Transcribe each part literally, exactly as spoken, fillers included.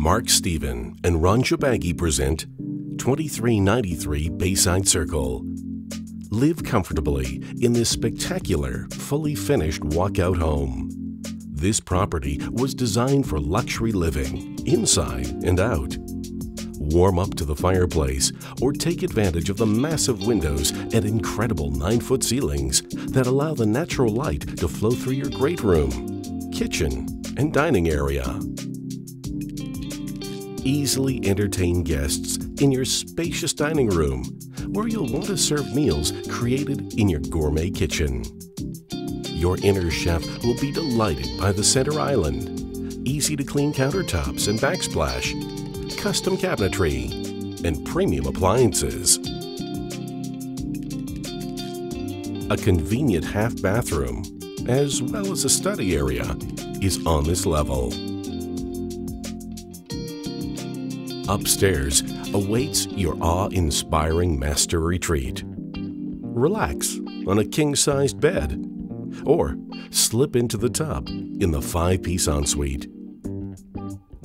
Mark Stephens and Ron Jebagi present twenty-three ninety-three Bayside Circle. Live comfortably in this spectacular, fully finished walkout home. This property was designed for luxury living, inside and out. Warm up to the fireplace or take advantage of the massive windows and incredible nine-foot ceilings that allow the natural light to flow through your great room, kitchen, and dining area. Easily entertain guests in your spacious dining room, where you'll want to serve meals created in your gourmet kitchen. Your inner chef will be delighted by the center island, easy-to-clean countertops and backsplash, custom cabinetry, and premium appliances. A convenient half bathroom, as well as a study area, is on this level. Upstairs awaits your awe-inspiring master retreat. Relax on a king-sized bed or slip into the tub in the five-piece ensuite.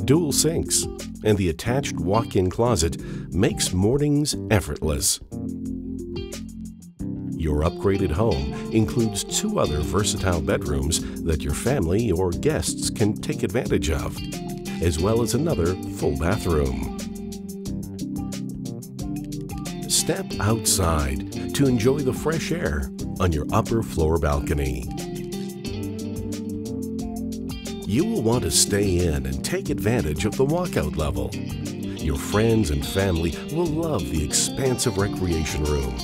Dual sinks and the attached walk-in closet makes mornings effortless. Your upgraded home includes two other versatile bedrooms that your family or guests can take advantage of, as well as another full bathroom. Step outside to enjoy the fresh air on your upper floor balcony. You will want to stay in and take advantage of the walkout level. Your friends and family will love the expansive recreation room,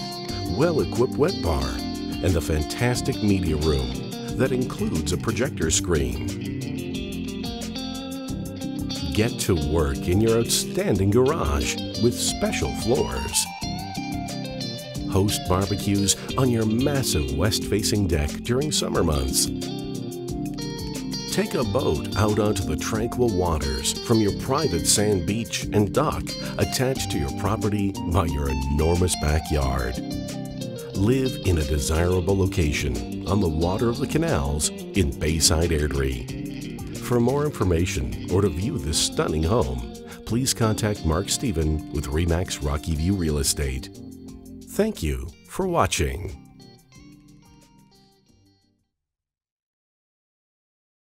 well-equipped wet bar, and the fantastic media room that includes a projector screen. Get to work in your outstanding garage with special floors. Host barbecues on your massive west-facing deck during summer months. Take a boat out onto the tranquil waters from your private sand beach and dock attached to your property by your enormous backyard. Live in a desirable location on the water of the canals in Bayside Airdrie. For more information or to view this stunning home, please contact Mark Stephens with Remax Rocky View Real Estate. Thank you for watching.